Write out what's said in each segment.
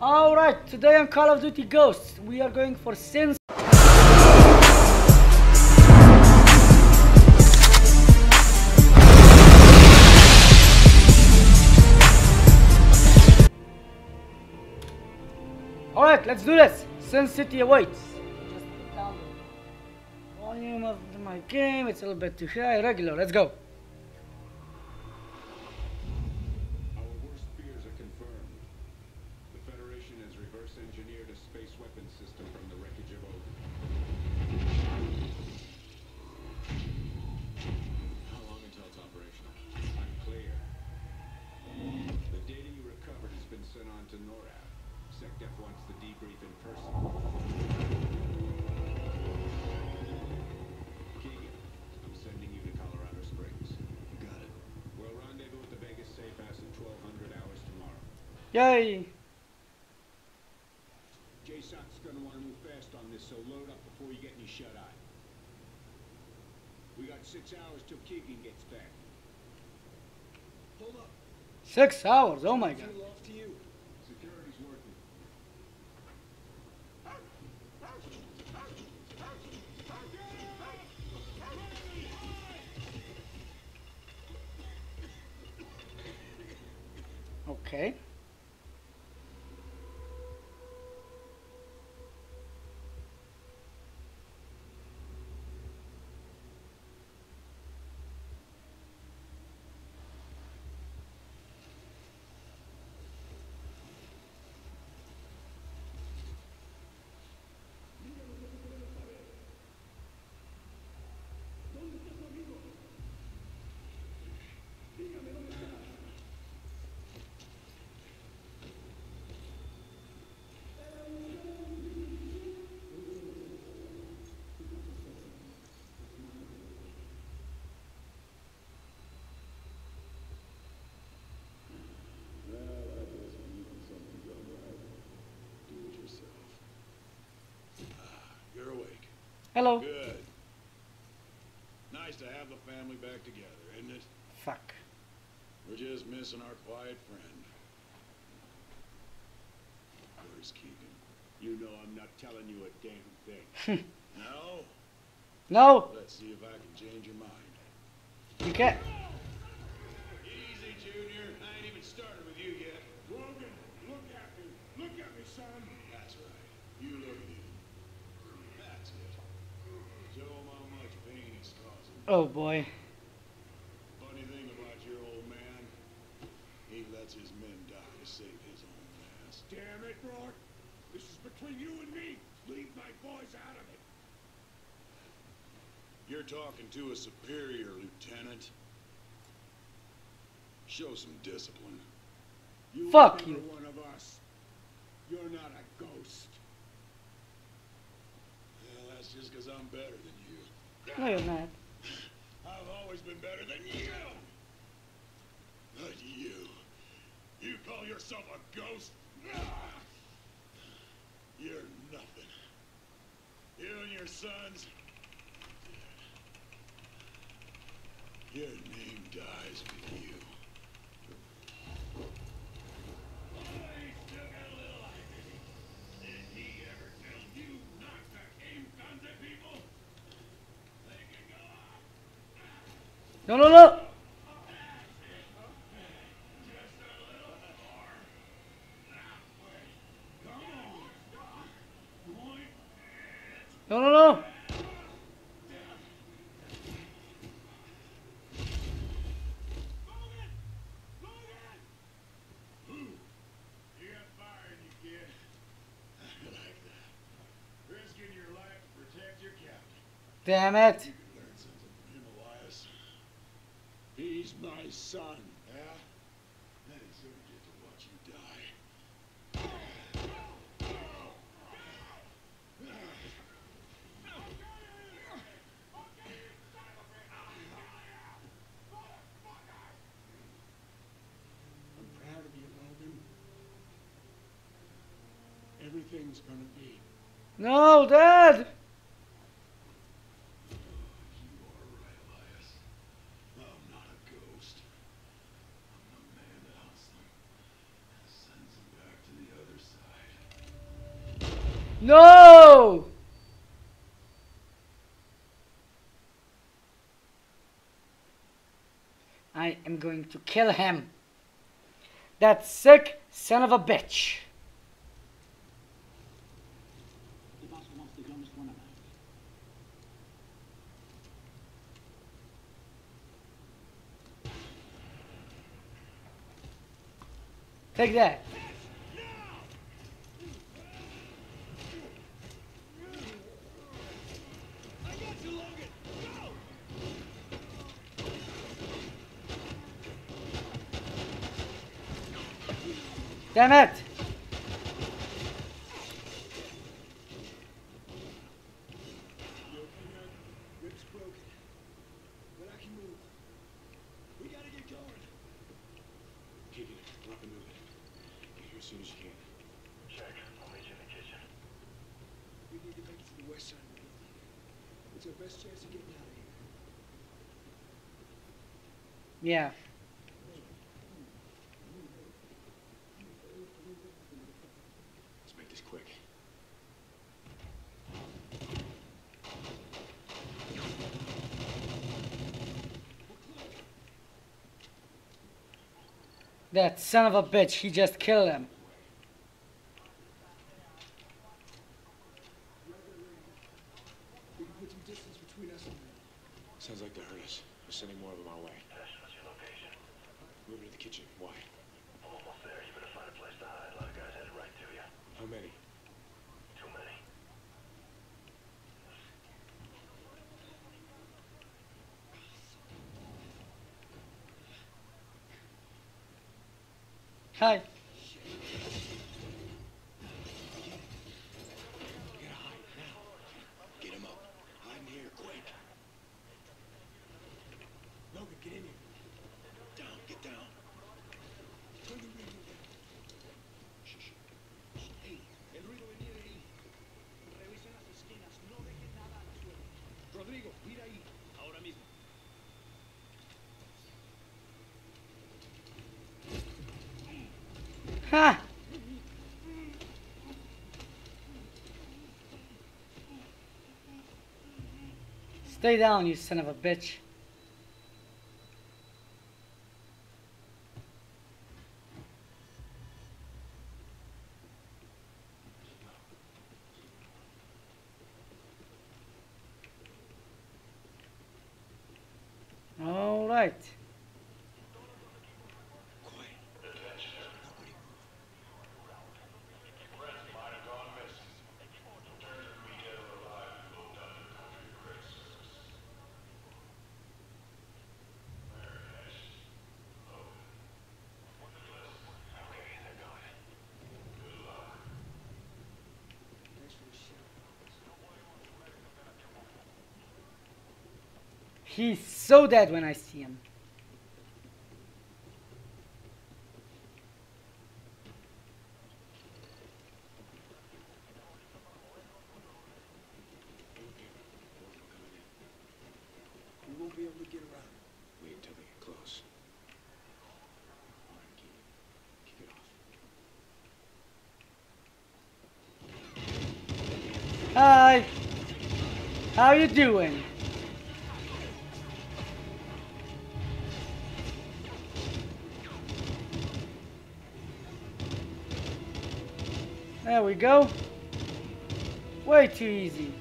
Alright, today on Call of Duty Ghosts, we are going for Sin City. Alright, let's do this. Sin City awaits. Just put down the volume of my game, it's a little bit too high. Regular, let's go. Engineered a space weapons system from the wreckage of Logan. How long until it's operational? Unclear. The data you recovered has been sent on to NORAD. SecDef wants the debrief in person. Keegan, I'm sending you to Colorado Springs. Got it. We'll rendezvous at the Vegas safe house in 1200 hours tomorrow. Yay! J-Soc's gonna want to move fast on this, so load up before you get any shut-eye. We got 6 hours till Keegan gets back. Hold up. 6 hours? Oh my God. Off to you. Security's working. Okay. Hello. Good. Nice to have the family back together, isn't it? Fuck. We're just missing our quiet friend. Where's Keegan? You know I'm not telling you a damn thing. No? No. Let's see if I can change your mind. You can't. Easy, Junior. I ain't even started with you yet. Logan, look at me. Look at me, son. That's right. You look at me. That's it. Show him how much pain it's causing. Oh boy. Funny thing about your old man, he lets his men die to save his own ass. Damn it, Rort! This is between you and me. Leave my boys out of it. You're talking to a superior, Lieutenant. Show some discipline. You fuck you. One of us. You're not a ghost. That's just because I'm better than you. No, you're not. I've always been better than you. But you. You call yourself a ghost? You're nothing. You and your sons. Your name dies with you. No, no, no! No, no, no! Damn it! He's my son, yeah? And he's gonna get to watch you die. I'm proud of you, Logan. Everything's gonna be. No, Dad! Back to the other side. No! I am going to kill him. That sick son of a bitch. Take that. I got you, Logan. Go. Damn it. Yeah. Let's make this quick. That son of a bitch, he just killed him. Sounds like they're hurt us. They're sending more of them our way. Move to the kitchen. Why? I'm almost there. You better find a place to hide. A lot of guys headed right to you. How many? Too many. Hi. You gotta hide now. Get him up. Hide in here, quick. Logan, get in here. Get down. Turn the radio down. Shh. Hey, el ruido venía de ahí. Revisen las esquinas, no dejen nada al suelo. Rodrigo, mira ahí, ahora mismo. ¡Ja! Stay down, you son of a bitch. He's so dead when I see him. We won't be able to get around. Wait until they get close. Kick it off. Hi. How you doing? There we go. Way too easy.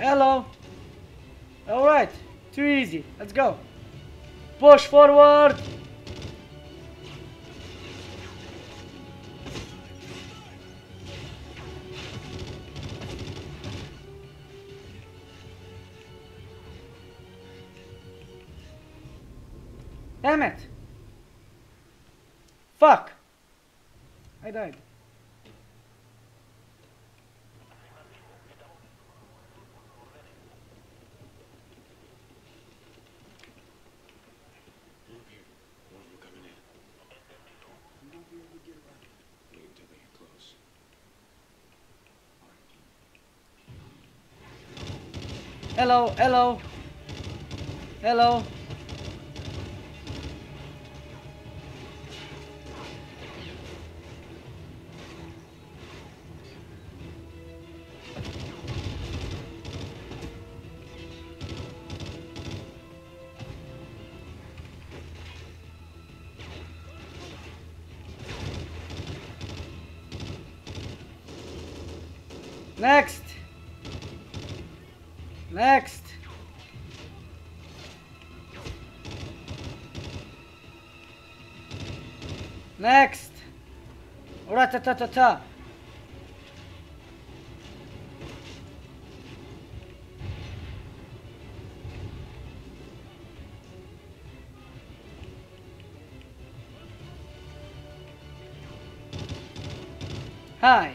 Hello. All right, too easy. Let's go. Push forward. Damn it. Fuck. I died. Hello, hello. Hello. Next. Next. Next. Ratatata. Hi.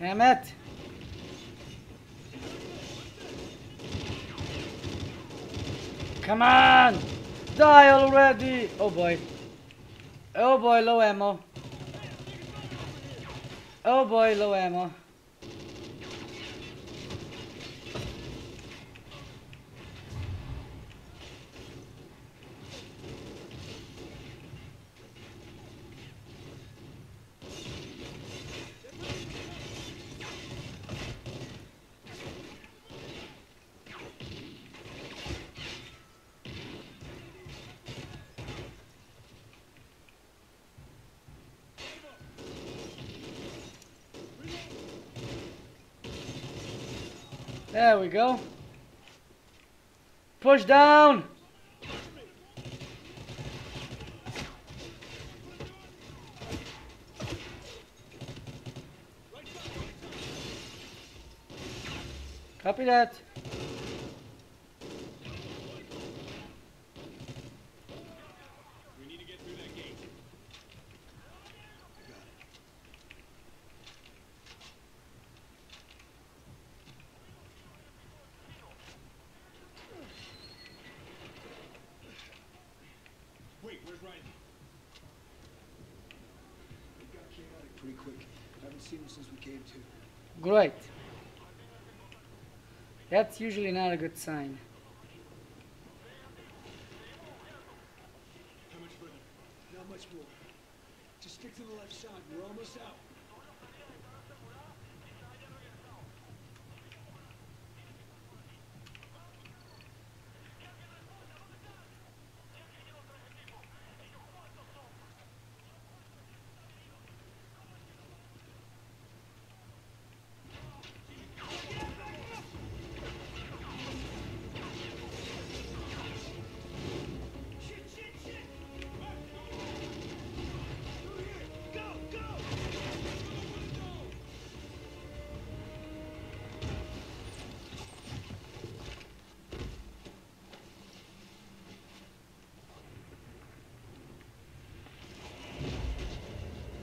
Damn it. Come on! Die already! Oh boy. Oh boy, low ammo. Oh boy, low ammo. There we go. Push down. Copy that. Great. That's usually not a good sign. How much further? Not much more. Just stick to the left side. We're almost out.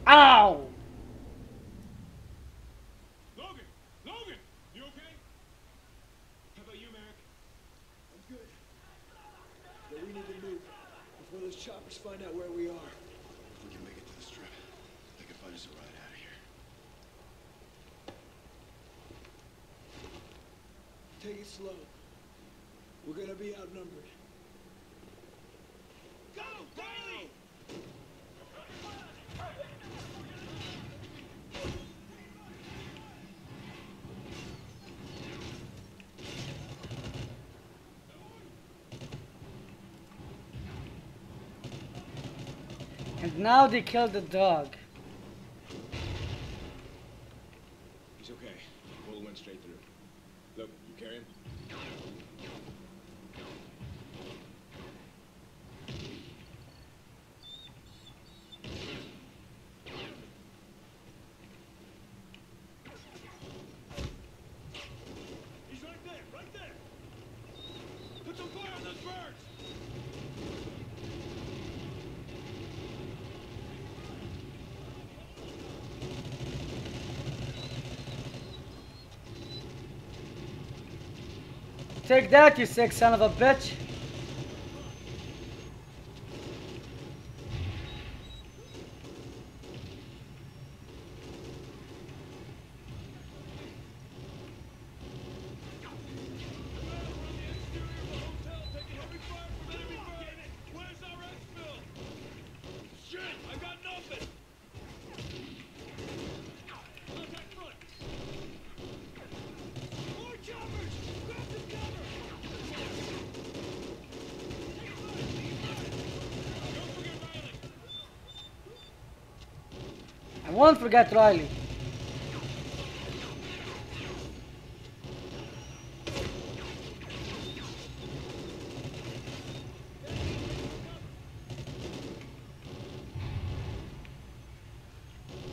Ow! Logan! Logan! You okay? How about you, Merrick? I'm good. But we need to move before those choppers find out where we are. If we can make it to the strip, they can find us a ride out of here. Take it slow. We're gonna be outnumbered. Go, Riley! And now they killed the dog. He's okay. The bullet went straight through. Look, you carry him? He's right there, right there! Take that, you sick son of a bitch. Don't forget Riley.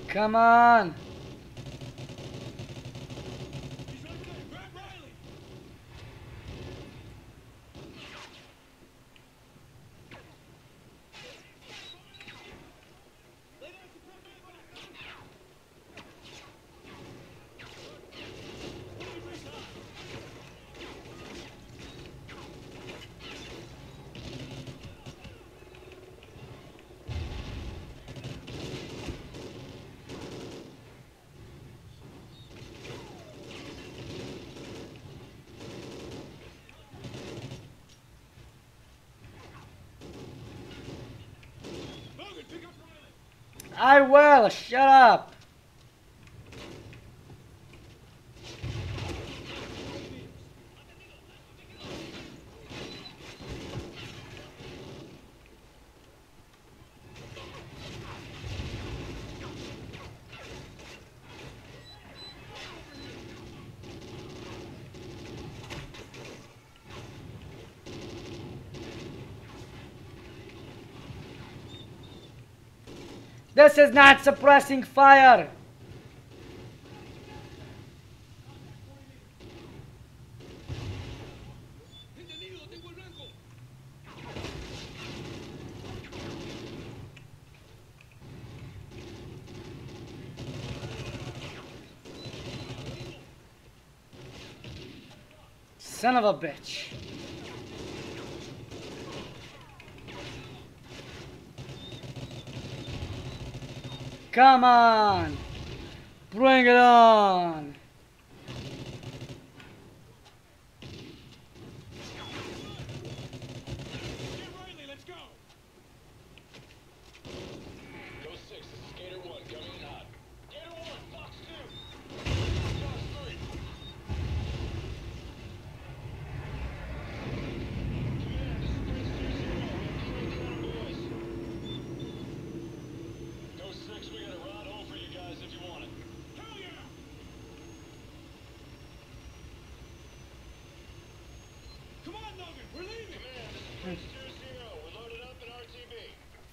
Come on. I will! Shut up! This is not suppressing fire! Son of a bitch. Come on, bring it on.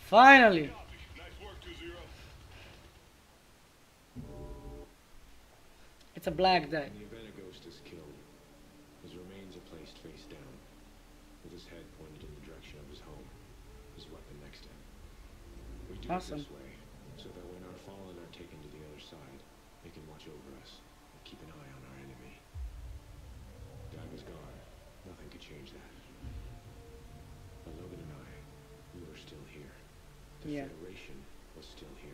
Finally. Nice work, 2-0. It's a black day. In the event a ghost is killed, his remains are placed face down, with his head pointed in the direction of his home, his weapon next to him. We do it this way, so that when our fallen are taken to the other side, they can watch over us and keep an eye on our enemy. God was gone. Nothing could change that. But Logan and I, we were still here. The Federation was still here.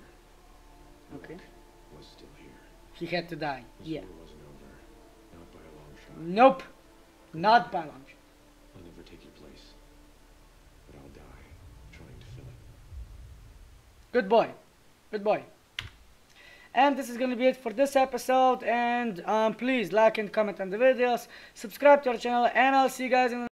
Okay. Was still here. He had to die. Yeah. Wasn't over. Not by a long shot. Nope. Not by a long shot. I'll never take your place. But I'll die trying to fill it. Good boy. Good boy. And this is going to be it for this episode. And please like and comment on the videos. Subscribe to our channel. And I'll see you guys in the